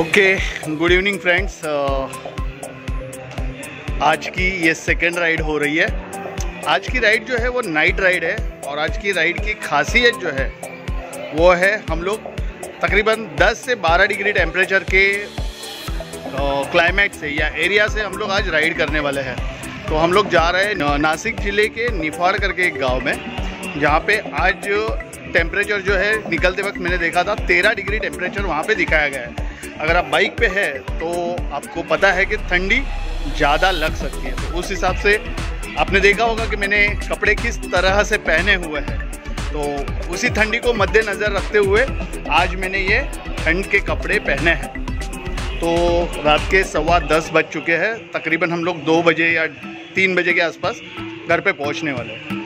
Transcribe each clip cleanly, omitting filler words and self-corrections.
Okay, good evening friends. आज की ये सेकेंड राइड हो रही है। आज की राइड जो है वो नाइट राइड है और आज की राइड की खासियत जो है वो है हम लोग तकरीबन 10 से 12 डिग्री टेम्परेचर के क्लाइमेट से या एरिया से हम लोग आज राइड करने वाले हैं। तो हम लोग जा रहे हैं नासिक ज़िले के निफाड़ करके एक गांव में, जहाँ पे आज टेम्परेचर जो है निकलते वक्त मैंने देखा था 13 डिग्री टेम्परेचर वहाँ पे दिखाया गया है। अगर आप बाइक पे है तो आपको पता है कि ठंडी ज़्यादा लग सकती है, तो उस हिसाब से आपने देखा होगा कि मैंने कपड़े किस तरह से पहने हुए हैं। तो उसी ठंडी को मद्देनज़र रखते हुए आज मैंने ये ठंड के कपड़े पहने हैं। तो रात के 10:15 बज चुके हैं, तकरीबन हम लोग 2 बजे या 3 बजे के आसपास घर पे पहुंचने वाले हैं।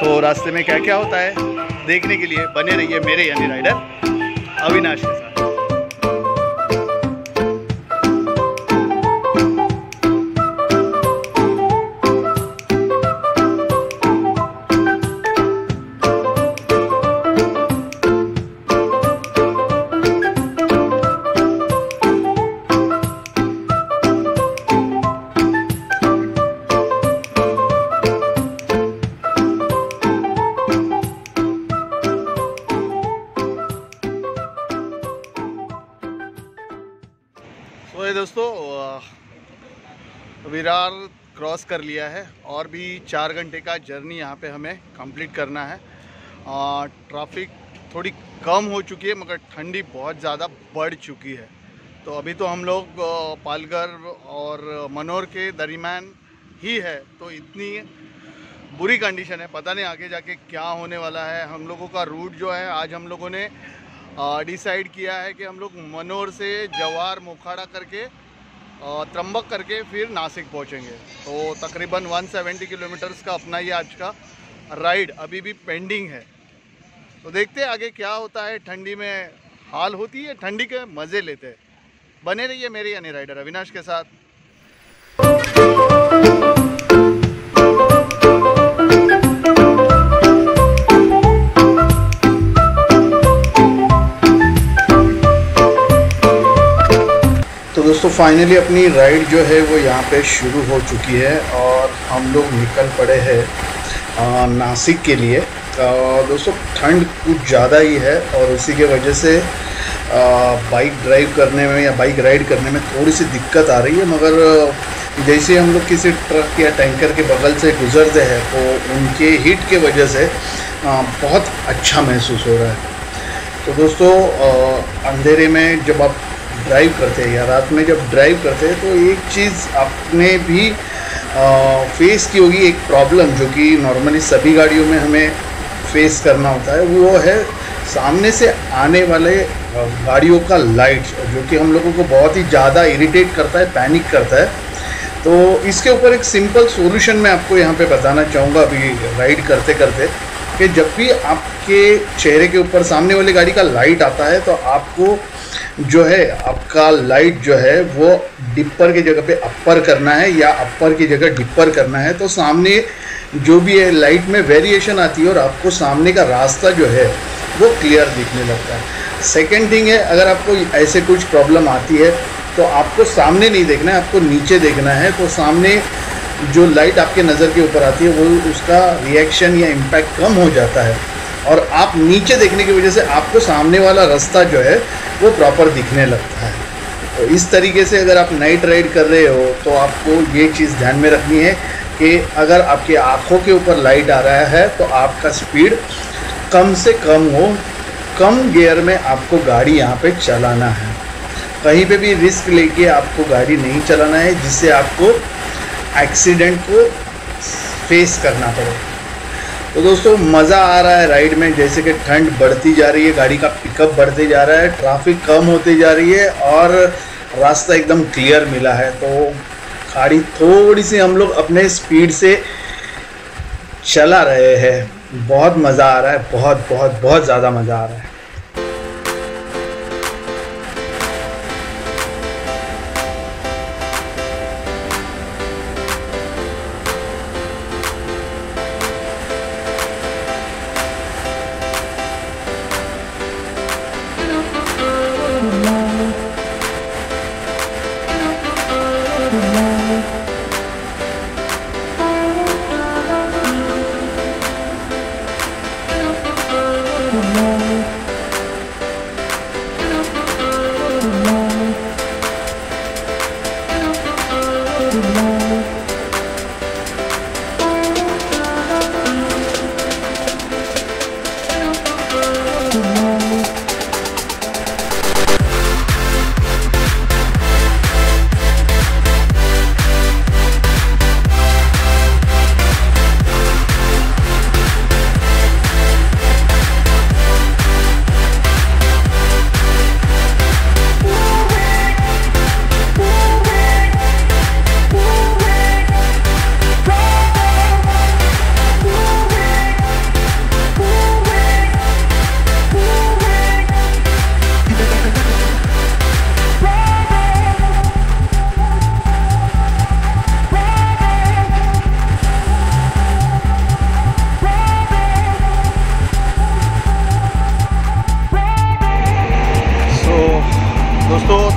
तो रास्ते में क्या क्या होता है देखने के लिए बने रहिए मेरे यानी राइडर अविनाश के साथ। दोस्तों, विरार क्रॉस कर लिया है और भी 4 घंटे का जर्नी यहाँ पे हमें कंप्लीट करना है। ट्रैफिक थोड़ी कम हो चुकी है मगर ठंडी बहुत ज़्यादा बढ़ चुकी है। तो अभी तो हम लोग पालघर और मनोर के दरमियान ही है, तो इतनी बुरी कंडीशन है, पता नहीं आगे जाके क्या होने वाला है। हम लोगों का रूट जो है आज हम लोगों ने डिसाइड किया है कि हम लोग मनोर से जवार मोखाड़ा करके त्रंबक करके फिर नासिक पहुंचेंगे। तो तकरीबन 170 किलोमीटर्स का अपना ये आज का राइड अभी भी पेंडिंग है। तो देखते हैं आगे क्या होता है, ठंडी में हाल होती है, ठंडी के मज़े लेते हैं। बने रहिए मेरे यानी राइडर अविनाश के साथ। दोस्तों, फाइनली अपनी राइड जो है वो यहाँ पे शुरू हो चुकी है और हम लोग निकल पड़े हैं नासिक के लिए। दोस्तों, ठंड कुछ ज़्यादा ही है और उसी के वजह से बाइक ड्राइव करने में या बाइक राइड करने में थोड़ी सी दिक्कत आ रही है। मगर जैसे हम लोग किसी ट्रक या टैंकर के बगल से गुजरते हैं तो उनके हीट के वजह से बहुत अच्छा महसूस हो रहा है। तो दोस्तों, अंधेरे में जब आप ड्राइव करते हैं या रात में जब ड्राइव करते हैं तो एक चीज़ आपने भी फेस की होगी, एक प्रॉब्लम जो कि नॉर्मली सभी गाड़ियों में हमें फेस करना होता है, वो है सामने से आने वाले गाड़ियों का लाइट्स, जो कि हम लोगों को बहुत ही ज़्यादा इरिटेट करता है, पैनिक करता है। तो इसके ऊपर एक सिंपल सॉल्यूशन मैं आपको यहाँ पे बताना चाहूँगा अभी राइड करते करते, कि जब भी आपके चेहरे के ऊपर सामने वाली गाड़ी का लाइट आता है तो आपको जो है आपका लाइट जो है वो डिपर की जगह पे अपर करना है या अपर की जगह डिपर करना है। तो सामने जो भी है लाइट में वेरिएशन आती है और आपको सामने का रास्ता जो है वो क्लियर दिखने लगता है। सेकंड थिंग है, अगर आपको ऐसे कुछ प्रॉब्लम आती है तो आपको सामने नहीं देखना है, आपको नीचे देखना है। तो सामने जो लाइट आपके नज़र के ऊपर आती है वो उसका रिएक्शन या इम्पैक्ट कम हो जाता है और आप नीचे देखने की वजह से आपको सामने वाला रास्ता जो है वो प्रॉपर दिखने लगता है। तो इस तरीके से अगर आप नाइट राइड कर रहे हो तो आपको ये चीज़ ध्यान में रखनी है कि अगर आपके आँखों के ऊपर लाइट आ रहा है तो आपका स्पीड कम से कम हो, कम गियर में आपको गाड़ी यहाँ पे चलाना है। कहीं पे भी रिस्क लेके आपको गाड़ी नहीं चलाना है जिससे आपको एक्सीडेंट को फेस करना पड़े। तो दोस्तों, मज़ा आ रहा है राइड में, जैसे कि ठंड बढ़ती जा रही है, गाड़ी का पिकअप बढ़ते जा रहा है, ट्रैफिक कम होते जा रही है और रास्ता एकदम क्लियर मिला है। तो गाड़ी थोड़ी सी हम लोग अपने स्पीड से चला रहे हैं, बहुत मज़ा आ रहा है, बहुत बहुत बहुत ज़्यादा मज़ा आ रहा है।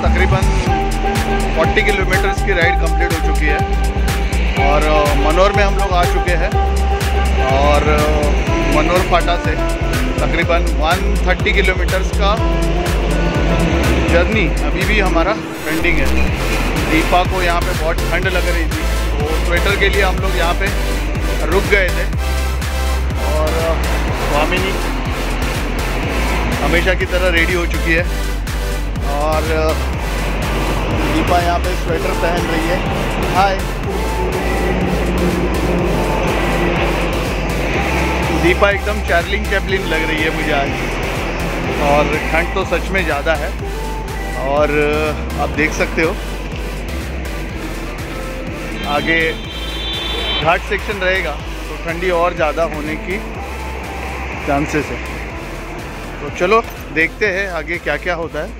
तकरीबन 40 किलोमीटर्स की राइड कंप्लीट हो चुकी है और मनोर में हम लोग आ चुके हैं और मनोर फाटा से तकरीबन 130 किलोमीटर्स का जर्नी अभी भी हमारा पेंडिंग है। दीपा को यहाँ पे बहुत ठंड लग रही थी तो स्वेटर के लिए हम लोग यहाँ पे रुक गए थे और स्वामिनी हमेशा की तरह रेडी हो चुकी है और दीपा यहाँ पे स्वेटर पहन रही है। हाय दीपा, एकदम चार्ली चैपलिन लग रही है मुझे आज और ठंड तो सच में ज़्यादा है और आप देख सकते हो आगे घाट सेक्शन रहेगा तो ठंडी और ज़्यादा होने की चांसेस है। तो चलो देखते हैं आगे क्या क्या होता है।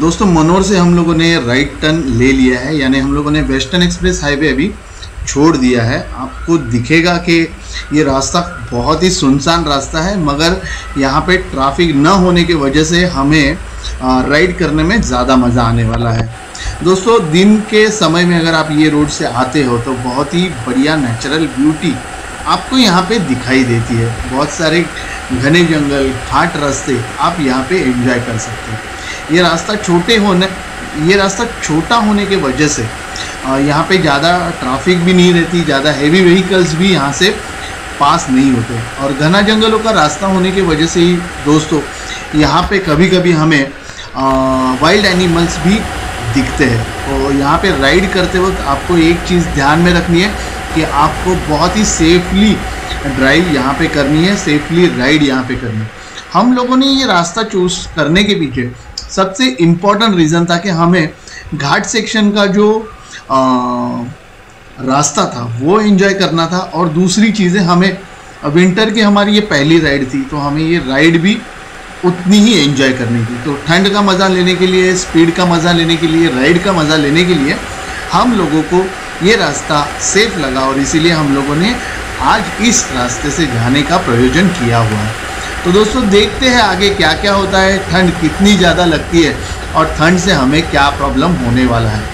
दोस्तों, मनोर से हम लोगों ने राइट टर्न ले लिया है, यानी हम लोगों ने वेस्टर्न एक्सप्रेस हाईवे अभी छोड़ दिया है। आपको दिखेगा कि ये रास्ता बहुत ही सुनसान रास्ता है, मगर यहाँ पे ट्रैफिक न होने की वजह से हमें राइड करने में ज़्यादा मज़ा आने वाला है। दोस्तों, दिन के समय में अगर आप ये रोड से आते हो तो बहुत ही बढ़िया नेचुरल ब्यूटी आपको यहाँ पे दिखाई देती है। बहुत सारे घने जंगल, घाट रास्ते आप यहाँ पे एंजॉय कर सकते हैं। ये रास्ता छोटा होने की वजह से यहाँ पे ज़्यादा ट्रैफिक भी नहीं रहती, ज़्यादा हेवी व्हीकल्स भी यहाँ से पास नहीं होते और घना जंगलों का रास्ता होने की वजह से ही दोस्तों यहाँ पे कभी कभी हमें वाइल्ड एनिमल्स भी दिखते हैं। तो यहाँ पे राइड करते वक्त आपको एक चीज़ ध्यान में रखनी है कि आपको बहुत ही सेफली ड्राइव यहाँ पे करनी है, सेफली राइड यहाँ पे करनी है। हम लोगों ने ये रास्ता चूज़ करने के पीछे सबसे इम्पॉर्टेंट रीज़न था कि हमें घाट सेक्शन का जो रास्ता था वो एंजॉय करना था और दूसरी चीज़ें हमें विंटर की हमारी ये पहली राइड थी तो हमें ये राइड भी उतनी ही एंजॉय करनी थी। तो ठंड का मज़ा लेने के लिए, स्पीड का मज़ा लेने के लिए, राइड का मज़ा लेने के लिए हम लोगों को ये रास्ता सेफ लगा और इसीलिए हम लोगों ने आज इस रास्ते से जाने का प्रयोजन किया हुआ है। तो दोस्तों, देखते हैं आगे क्या क्या होता है, ठंड कितनी ज़्यादा लगती है और ठंड से हमें क्या प्रॉब्लम होने वाला है।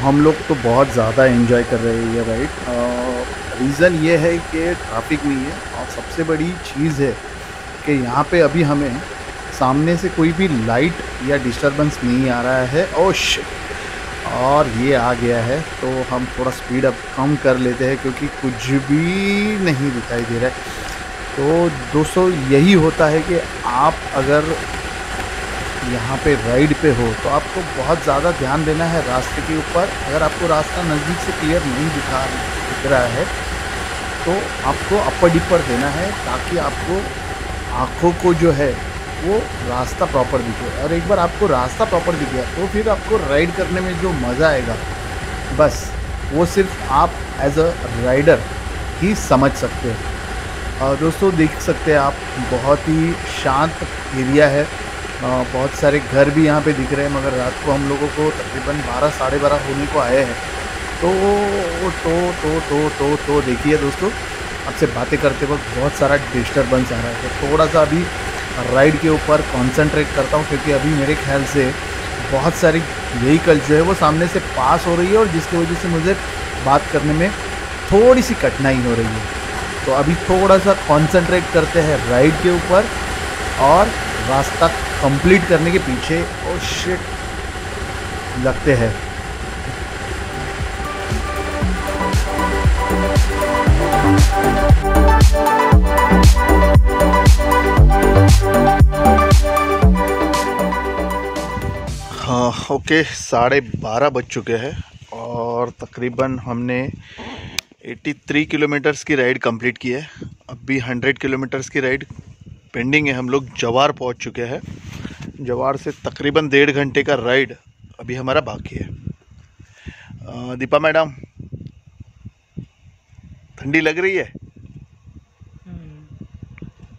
हम लोग तो बहुत ज़्यादा एंजॉय कर रहे हैं ये राइड। रीज़न ये है कि ट्रैफिक नहीं है और सबसे बड़ी चीज़ है कि यहाँ पे अभी हमें सामने से कोई भी लाइट या डिस्टरबेंस नहीं आ रहा है। और ये आ गया है, तो हम थोड़ा स्पीड अप कम कर लेते हैं क्योंकि कुछ भी नहीं दिखाई दे रहा है। तो दोस्तों यही होता है कि आप अगर यहाँ पे राइड पे हो तो आपको बहुत ज़्यादा ध्यान देना है रास्ते के ऊपर। अगर आपको रास्ता नज़दीक से क्लियर नहीं दिख रहा है तो आपको अपर डिपर देना है ताकि आपको आँखों को जो है वो रास्ता प्रॉपर दिखे। और एक बार आपको रास्ता प्रॉपर दिख गया तो फिर आपको राइड करने में जो मज़ा आएगा बस वो सिर्फ आप एज अ राइडर ही समझ सकते हो। और दोस्तों देख सकते हैं आप, बहुत ही शांत एरिया है, बहुत सारे घर भी यहाँ पे दिख रहे हैं, मगर रात को हम लोगों को तकरीबन 12 साढ़े 12 होने को आए हैं। तो देखिए दोस्तों, आपसे बातें करते वक्त बहुत सारा डिस्टर्बेंस आ रहा है, तो थोड़ा सा अभी राइड के ऊपर कंसंट्रेट करता हूँ क्योंकि अभी मेरे ख्याल से बहुत सारी व्हीकल जो है वो सामने से पास हो रही है और जिसकी वजह से मुझे बात करने में थोड़ी सी कठिनाई हो रही है। तो अभी थोड़ा सा कंसंट्रेट करते हैं राइड के ऊपर और रास्ता कंप्लीट करने के पीछे और शिट लगते हैं। ओके, 12:30 बज चुके हैं और तकरीबन हमने 83 किलोमीटर्स की राइड कंप्लीट की है। अभी 100 किलोमीटर्स की राइड पेंडिंग है। हम लोग जवार पहुंच चुके हैं। जवार से तकरीबन 1.5 घंटे का राइड अभी हमारा बाकी है। दीपा मैडम, ठंडी लग रही है?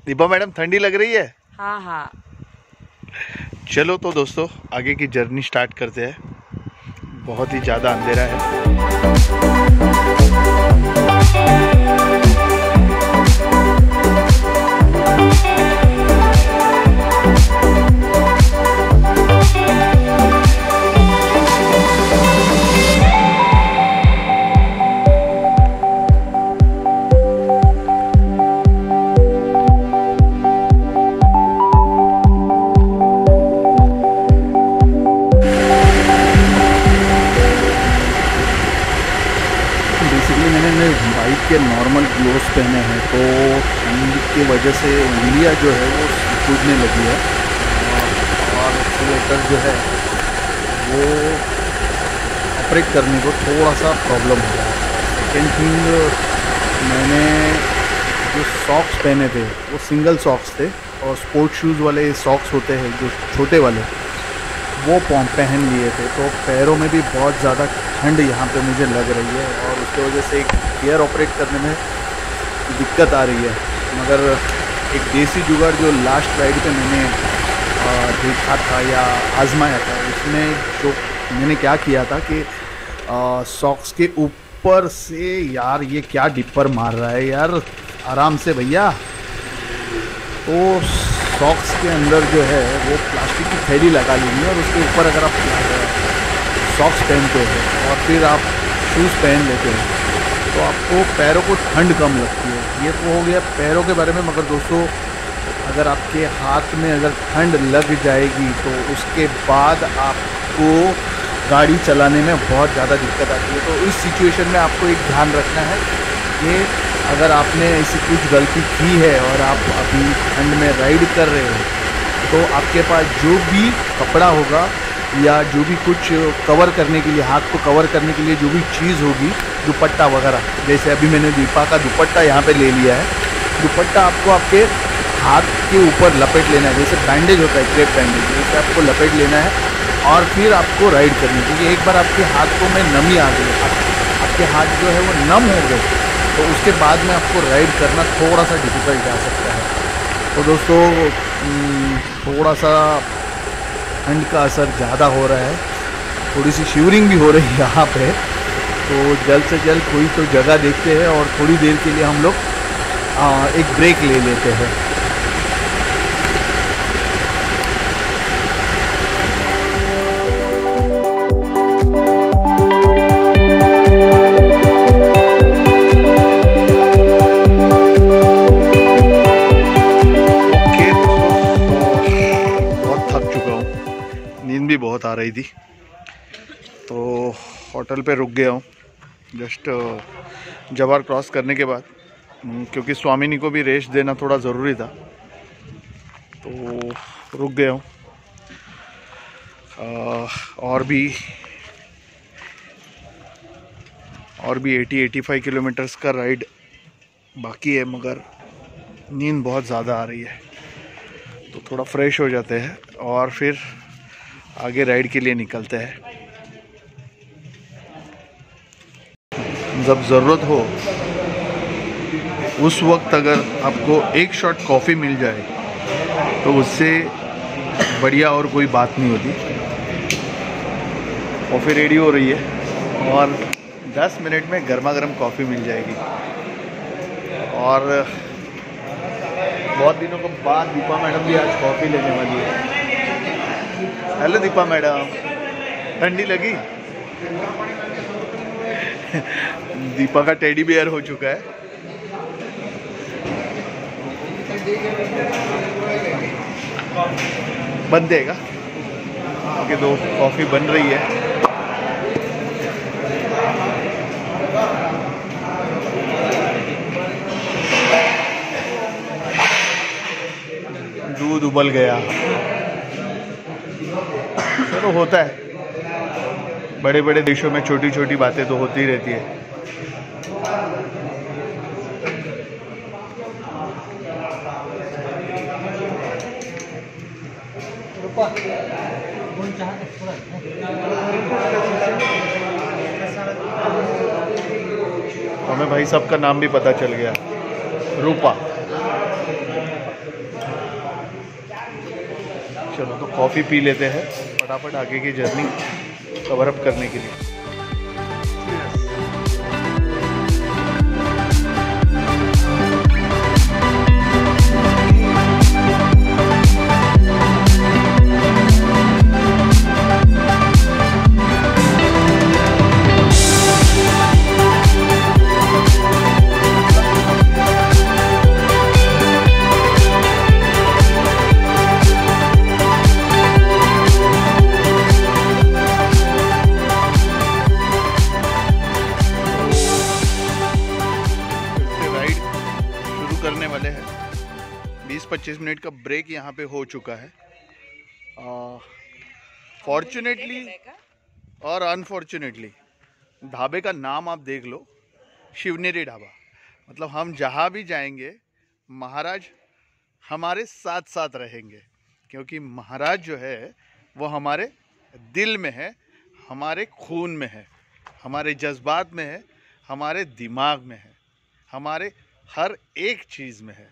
दीपा मैडम ठंडी लग रही है? हाँ। चलो तो दोस्तों आगे की जर्नी स्टार्ट करते हैं। बहुत ही ज़्यादा अंधेरा है। नॉर्मल ग्लोव्स पहने हैं तो ठंड की वजह से उंगलियां जो है वो टूटने लगी है और एक्सीलेटर जो है वो ऑपरेट करने को थोड़ा सा प्रॉब्लम हो रहा है। सेकेंड थिंग, मैंने जो सॉक्स पहने थे वो सिंगल सॉक्स थे और स्पोर्ट शूज़ वाले सॉक्स होते हैं जो छोटे वाले वो पहन लिए थे, तो पैरों में भी बहुत ज़्यादा ठंड यहाँ पे मुझे लग रही है और उसकी वजह से एक गियर ऑपरेट करने में दिक्कत आ रही है। मगर एक देसी जुगाड़ जो लास्ट राइड पे मैंने देखा था या आजमाया था, उसमें जो मैंने क्या किया था कि सॉक्स के ऊपर से, यार ये क्या डिपर मार रहा है यार, आराम से भैया। तो सॉक्स के अंदर जो है वो प्लास्टिक की थैली लगा लेनी है और उसके ऊपर अगर आप सॉक्स पहनते हो और फिर आप शूज़ पहन लेते हो तो आपको पैरों को ठंड कम लगती है। ये तो हो गया पैरों के बारे में, मगर दोस्तों अगर आपके हाथ में अगर ठंड लग जाएगी तो उसके बाद आपको गाड़ी चलाने में बहुत ज़्यादा दिक्कत आती है। तो इस सिचुएशन में आपको एक ध्यान रखना है कि अगर आपने ऐसी कुछ गलती की है और आप अभी ठंड में राइड कर रहे हो तो आपके पास जो भी कपड़ा होगा या जो भी कुछ कवर करने के लिए, हाथ को कवर करने के लिए जो भी चीज़ होगी, दुपट्टा वगैरह, जैसे अभी मैंने दीपा का दुपट्टा यहाँ पे ले लिया है। दुपट्टा आपको आपके हाथ के ऊपर लपेट लेना है, जैसे बैंडेज होता है, क्रेप बैंडेज, जैसे आपको लपेट लेना है और फिर आपको राइड करनी, क्योंकि एक बार आपके हाथों में नमी आ गई, आपके हाथ जो है वो नम हो गए तो उसके बाद में आपको राइड करना थोड़ा सा डिफ़िकल्ट आ सकता है। तो दोस्तों थोड़ा सा ठंड का असर ज़्यादा हो रहा है, थोड़ी सी शिवरिंग भी हो रही है यहाँ पे। तो जल्द से जल्द कोई तो जगह देखते हैं और थोड़ी देर के लिए हम लोग एक ब्रेक ले लेते हैं। आ रही थी तो होटल पे रुक गया हूँ जस्ट जवार क्रॉस करने के बाद, क्योंकि स्वामिनी को भी रेस्ट देना थोड़ा ज़रूरी था तो रुक गया हूँ। और भी 80-85 किलोमीटर्स का राइड बाकी है, मगर नींद बहुत ज़्यादा आ रही है तो थोड़ा फ्रेश हो जाते हैं और फिर आगे राइड के लिए निकलते हैं। जब ज़रूरत हो उस वक्त अगर आपको एक शॉट कॉफ़ी मिल जाए तो उससे बढ़िया और कोई बात नहीं होती। कॉफ़ी रेडी हो रही है और 10 मिनट में गर्मा गर्म कॉफ़ी मिल जाएगी। और बहुत दिनों के बाद दीपा मैडम भी आज कॉफ़ी लेने वाली है। हेलो दीपा मैडम, ठंडी लगी? दीपा का टेडी बियर हो चुका है। बन देगा आपके दो कॉफ़ी बन रही है। दूध उबल गया, चलो होता है, बड़े बड़े देशों में छोटी छोटी बातें तो होती रहती है। हमें भाई साहब का नाम भी पता चल गया, रूपा। चलो तो कॉफ़ी पी लेते हैं फटाफट आगे की जर्नी कवर अप करने के लिए। करने वाले हैं 20-25 मिनट का ब्रेक यहाँ पे हो चुका है। फॉर्चुनेटली और अनफॉर्चुनेटली ढाबे का नाम आप देख लो, शिवनेरी ढाबा। मतलब हम जहाँ भी जाएंगे महाराज हमारे साथ साथ रहेंगे, क्योंकि महाराज जो है वो हमारे दिल में है, हमारे खून में है, हमारे जज्बात में है, हमारे दिमाग में है, हमारे हर एक चीज़ में है।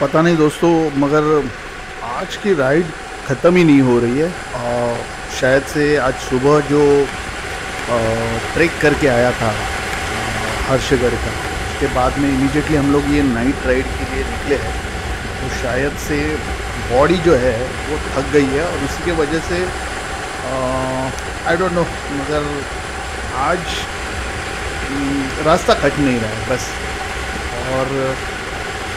पता नहीं दोस्तों, मगर आज की राइड ख़त्म ही नहीं हो रही है। शायद से आज सुबह जो ट्रैक करके आया था हर्षगढ़ का, उसके बाद में इमीडिएटली हम लोग ये नाइट राइड के लिए निकले हैं तो शायद से बॉडी जो है वो थक गई है और उसी के वजह से आई डोंट नो, मगर आज रास्ता कट नहीं रहा है बस। और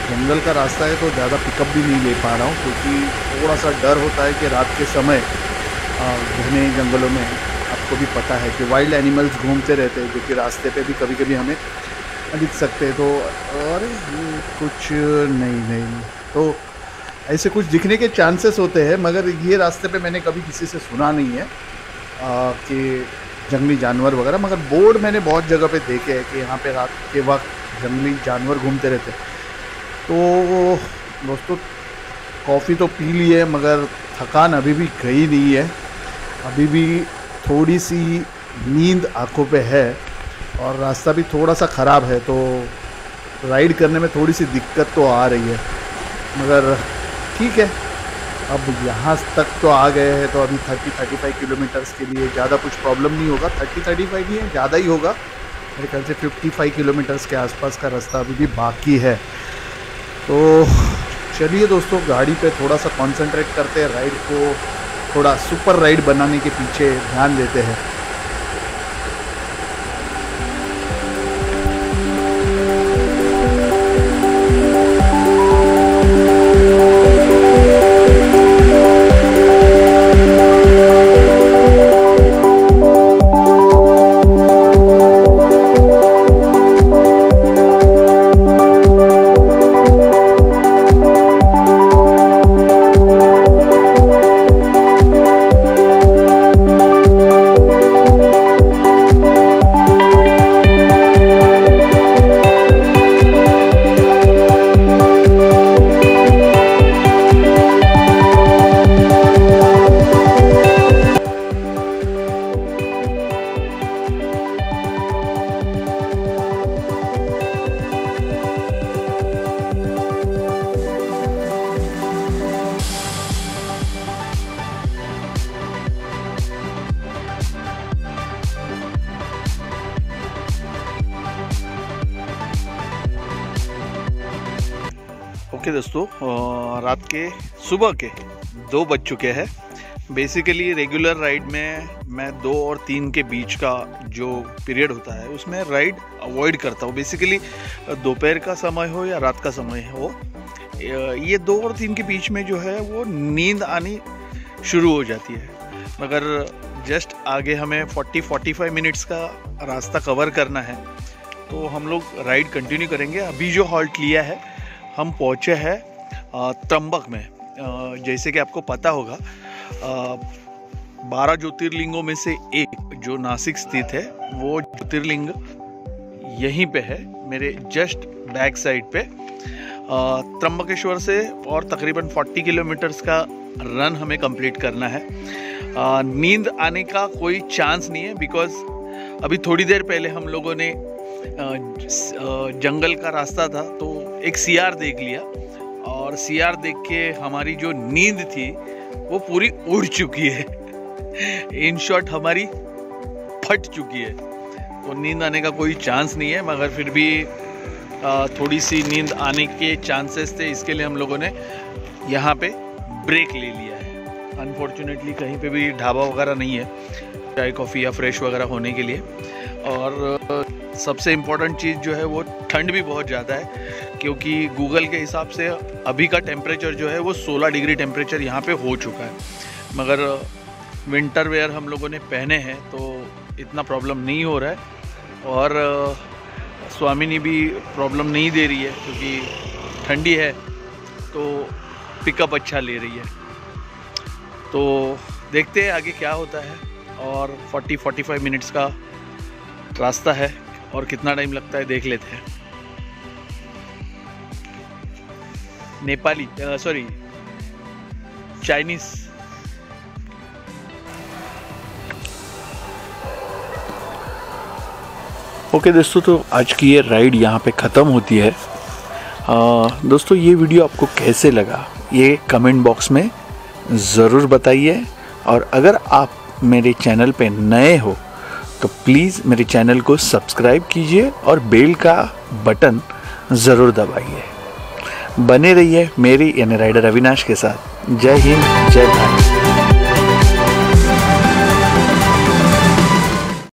जंगल का रास्ता है तो ज़्यादा पिकअप भी नहीं ले पा रहा हूँ, क्योंकि थोड़ा सा डर होता है कि रात के समय घने जंगलों में आपको भी पता है कि वाइल्ड एनिमल्स घूमते रहते हैं जो कि रास्ते पे भी कभी कभी हमें दिख सकते हैं। तो और कुछ नहीं तो ऐसे कुछ दिखने के चांसेस होते हैं, मगर ये रास्ते पे मैंने कभी किसी से सुना नहीं है कि जंगली जानवर वगैरह। मगर बोर्ड मैंने बहुत जगह पे देखे हैं कि यहाँ पे रात के वक्त जंगली जानवर घूमते रहते हैं। तो दोस्तों कॉफ़ी तो पी ली है, मगर थकान अभी भी गई नहीं है, अभी भी थोड़ी सी नींद आंखों पे है और रास्ता भी थोड़ा सा ख़राब है तो राइड करने में थोड़ी सी दिक्कत तो आ रही है। मगर ठीक है, अब यहाँ तक तो आ गए हैं तो अभी 30-35 किलोमीटर्स के लिए ज़्यादा कुछ प्रॉब्लम नहीं होगा। 30-35 नहीं है, ज़्यादा ही होगा मेरे ख्याल से। 55 किलोमीटर्स के आसपास का रास्ता अभी भी बाकी है। तो चलिए दोस्तों, गाड़ी पे थोड़ा सा कंसंट्रेट करते हैं, राइड को थोड़ा सुपर राइड बनाने के पीछे ध्यान देते हैं। दोस्तों, रात के सुबह के 2 बज चुके हैं। बेसिकली रेगुलर राइड में मैं 2 और 3 के बीच का जो पीरियड होता है उसमें राइड अवॉइड करता हूँ। बेसिकली दोपहर का समय हो या रात का समय हो, ये 2 और 3 के बीच में जो है वो नींद आनी शुरू हो जाती है। मगर जस्ट आगे हमें 40-45 मिनट्स का रास्ता कवर करना है, तो हम लोग राइड कंटिन्यू करेंगे। अभी जो हॉल्ट लिया है, हम पहुँचे हैं त्रंबक में। जैसे कि आपको पता होगा, 12 ज्योतिर्लिंगों में से एक जो नासिक स्थित है, वो ज्योतिर्लिंग यहीं पे है, मेरे जस्ट बैक साइड पे। त्रंबकेश्वर से और तकरीबन 40 किलोमीटर्स का रन हमें कंप्लीट करना है। नींद आने का कोई चांस नहीं है, बिकॉज अभी थोड़ी देर पहले हम लोगों ने जंगल का रास्ता था तो एक सीआर देख लिया, और सीआर देख के हमारी जो नींद थी वो पूरी उड़ चुकी है। इन शॉर्ट हमारी फट चुकी है, तो नींद आने का कोई चांस नहीं है। मगर फिर भी थोड़ी सी नींद आने के चांसेस थे, इसके लिए हम लोगों ने यहाँ पे ब्रेक ले लिया है। अनफॉर्चुनेटली कहीं पे भी ढाबा वगैरह नहीं है चाय कॉफ़ी या फ्रेश वगैरह होने के लिए। और सबसे इम्पॉर्टेंट चीज़ जो है वो ठंड भी बहुत ज़्यादा है, क्योंकि गूगल के हिसाब से अभी का टेम्परेचर जो है वो 16 डिग्री टेम्परेचर यहाँ पे हो चुका है। मगर विंटर वेयर हम लोगों ने पहने हैं तो इतना प्रॉब्लम नहीं हो रहा है, और स्वामिनी भी प्रॉब्लम नहीं दे रही है क्योंकि ठंडी है तो पिकअप अच्छा ले रही है। तो देखते हैं आगे क्या होता है, और 40-45 मिनट्स का रास्ता है और कितना टाइम लगता है देख लेते हैं। नेपाली सॉरी चाइनीज ओके दोस्तों, तो आज की ये राइड यहाँ पे ख़त्म होती है। दोस्तों, ये वीडियो आपको कैसे लगा ये कमेंट बॉक्स में ज़रूर बताइए, और अगर आप मेरे चैनल पे नए हो तो प्लीज़ मेरे चैनल को सब्सक्राइब कीजिए और बेल का बटन ज़रूर दबाइए। बने रहिए मेरी यानी राइडर अविनाश के साथ। जय हिंद, जय भारत।